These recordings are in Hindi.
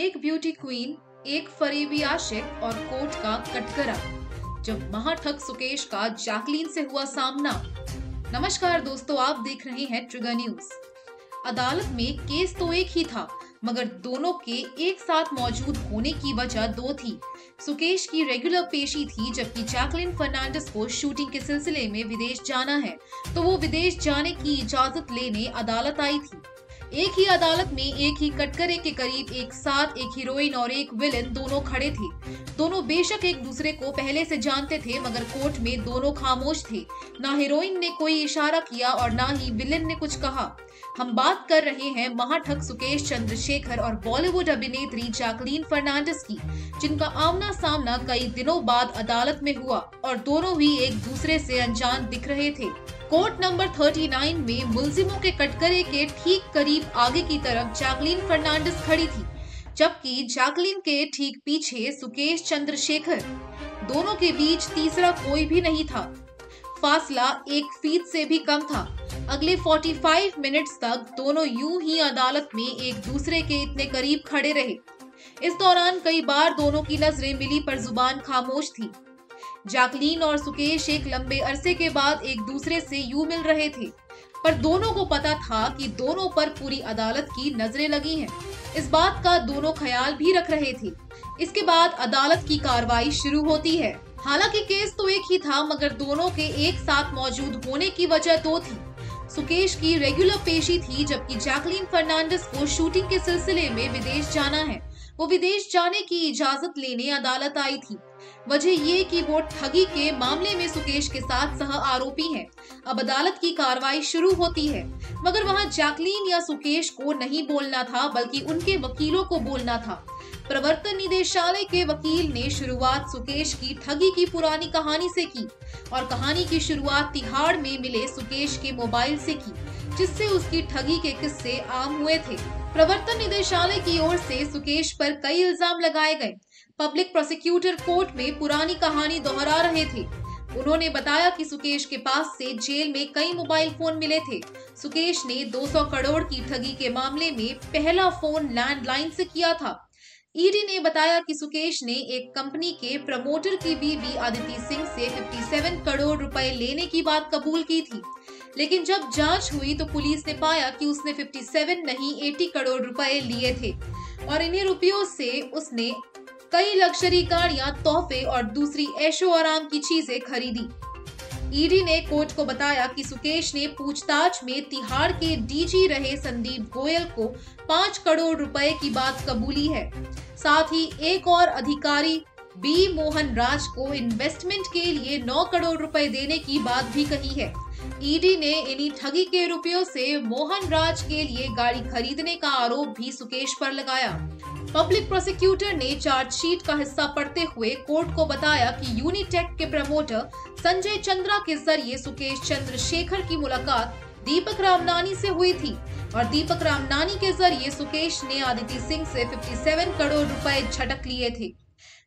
एक ब्यूटी क्वीन, एक फरेबी आशिक और कोर्ट का कटकरा, जब महाठग सुकेश का जैकलीन से हुआ सामना। नमस्कार दोस्तों, आप देख रहे हैं ट्रिगर न्यूज। अदालत में केस तो एक ही था, मगर दोनों के एक साथ मौजूद होने की वजह दो थी। सुकेश की रेगुलर पेशी थी, जबकि जैकलिन फर्नांडिस को शूटिंग के सिलसिले में विदेश जाना है, तो वो विदेश जाने की इजाजत लेने अदालत आई थी। एक ही अदालत में एक ही कटघरे के करीब एक साथ एक हीरोइन और एक विलेन दोनों खड़े थे। दोनों बेशक एक दूसरे को पहले से जानते थे, मगर कोर्ट में दोनों खामोश थे। ना हीरोइन ने कोई इशारा किया और ना ही विलेन ने कुछ कहा। हम बात कर रहे हैं महाठग सुकेश चंद्रशेखर और बॉलीवुड अभिनेत्री जैकलीन फर्नांडिस की, जिनका आमना सामना कई दिनों बाद अदालत में हुआ और दोनों ही एक दूसरे से अनजान दिख रहे थे। कोर्ट नंबर 39 में मुलजिमों के कटघरे के ठीक करीब आगे की तरफ जैकलीन फर्नांडिस खड़ी थी, जबकि जैकलीन के ठीक पीछे सुकेश चंद्रशेखर। दोनों के बीच तीसरा कोई भी नहीं था। फासला 1 फीट से भी कम था। अगले 45 मिनट्स तक दोनों यूं ही अदालत में एक दूसरे के इतने करीब खड़े रहे। इस दौरान कई बार दोनों की नजरें मिली, पर जुबान खामोश थी। जैकलीन और सुकेश एक लंबे अरसे के बाद एक दूसरे से यूं मिल रहे थे, पर दोनों को पता था कि दोनों पर पूरी अदालत की नजरें लगी हैं। इस बात का दोनों ख्याल भी रख रहे थे। इसके बाद अदालत की कार्रवाई शुरू होती है। हालांकि केस तो एक ही था, मगर दोनों के एक साथ मौजूद होने की वजह दो थी। सुकेश की रेगुलर पेशी थी, जबकि जैकलीन फर्नांडिस को शूटिंग के सिलसिले में विदेश जाना है। वो विदेश जाने की इजाजत लेने अदालत आई थी। वजह ये कि वो ठगी के मामले में सुकेश के साथ सह आरोपी हैं। अब अदालत की कार्रवाई शुरू होती है, मगर वहां जैकलीन या सुकेश को नहीं बोलना था, बल्कि उनके वकीलों को बोलना था। प्रवर्तन निदेशालय के वकील ने शुरुआत सुकेश की ठगी की पुरानी कहानी से की और कहानी की शुरुआत तिहाड़ में मिले सुकेश के मोबाइल से की, जिससे उसकी ठगी के किस्से आम हुए थे। प्रवर्तन निदेशालय की ओर से सुकेश पर कई इल्जाम लगाए गए। पब्लिक प्रोसिक्यूटर कोर्ट में पुरानी कहानी दोहरा रहे थे। उन्होंने बताया कि सुकेश के पास से जेल में कई मोबाइल फोन मिले थे। सुकेश ने 200 करोड़ की ठगी के मामले में पहला फोन लैंडलाइन से किया था। ईडी ने बताया कि सुकेश ने एक कंपनी के प्रमोटर की बीवी आदिति सिंह से 57 करोड़ रुपए लेने की बात कबूल की थी, लेकिन जब जांच हुई तो पुलिस ने पाया कि उसने 57 नहीं 80 करोड़ रुपए लिए थे और इन्हीं रुपयों से उसने कई लग्जरी गाड़ियां, तोहफे और दूसरी ऐशो आराम की चीजें खरीदी। ईडी ने कोर्ट को बताया कि सुकेश ने पूछताछ में तिहाड़ के डीजी रहे संदीप गोयल को 5 करोड़ रुपए की बात कबूली है। साथ ही एक और अधिकारी बी मोहनराज को इन्वेस्टमेंट के लिए 9 करोड़ रुपए देने की बात भी कही है। ईडी ने इन्हीं ठगी के रुपयों से मोहनराज के लिए गाड़ी खरीदने का आरोप भी सुकेश पर लगाया। पब्लिक प्रोसिक्यूटर ने चार्जशीट का हिस्सा पढ़ते हुए कोर्ट को बताया कि यूनिटेक के प्रमोटर संजय चंद्रा के जरिए सुकेश चंद्रशेखर की मुलाकात दीपक रामनानी से हुई थी और दीपक रामनानी के जरिए सुकेश ने आदिति सिंह से 57 करोड़ रुपए झटक लिए थे।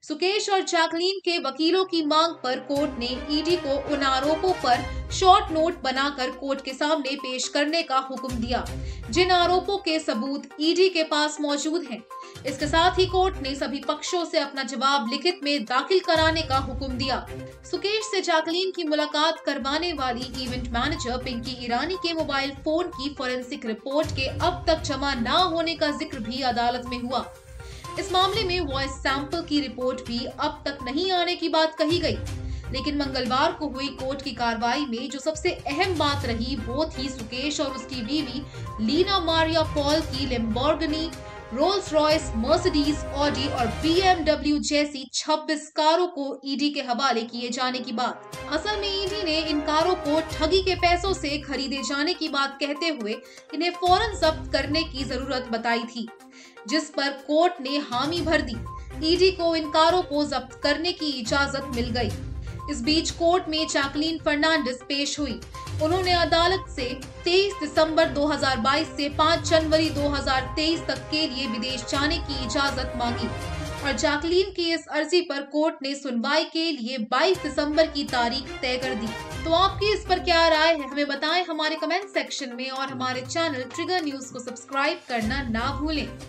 सुकेश और जैकलीन के वकीलों की मांग पर कोर्ट ने ईडी को उन आरोपों पर शॉर्ट नोट बनाकर कोर्ट के सामने पेश करने का हुक्म दिया, जिन आरोपों के सबूत ईडी के पास मौजूद हैं। इसके साथ ही कोर्ट ने सभी पक्षों से अपना जवाब लिखित में दाखिल कराने का हुक्म दिया। सुकेश से जैकलीन की मुलाकात करवाने वाली इवेंट मैनेजर पिंकी ईरानी के मोबाइल फोन की फॉरेंसिक रिपोर्ट के अब तक जमा न होने का जिक्र भी अदालत में हुआ। इस मामले में वॉइस सैंपल की रिपोर्ट भी अब तक नहीं आने की बात कही गई, लेकिन मंगलवार को हुई कोर्ट की कार्रवाई में जो सबसे अहम बात रही वो थी सुकेश और उसकी बीवी लीना मारिया पॉल की Lamborghini, Rolls Royce, Mercedes, Audi और बीएमडब्ल्यू जैसी 26 कारों को ईडी के हवाले किए जाने की बात। असल में ईडी ने इन कारों को ठगी के पैसों से खरीदे जाने की बात कहते हुए इन्हें फौरन जब्त करने की जरूरत बताई थी, जिस पर कोर्ट ने हामी भर दी। ईडी को इन कारों को जब्त करने की इजाजत मिल गई। इस बीच कोर्ट में जैकलीन फर्नांडिस पेश हुई। उन्होंने अदालत से 23 दिसंबर 2022 से 5 जनवरी 2023 तक के लिए विदेश जाने की इजाजत मांगी और जैकलीन की इस अर्जी पर कोर्ट ने सुनवाई के लिए 22 दिसंबर की तारीख तय कर दी। तो आपकी इस पर क्या राय है, हमें बताएं हमारे कमेंट सेक्शन में और हमारे चैनल ट्रिगर न्यूज को सब्सक्राइब करना ना भूलें।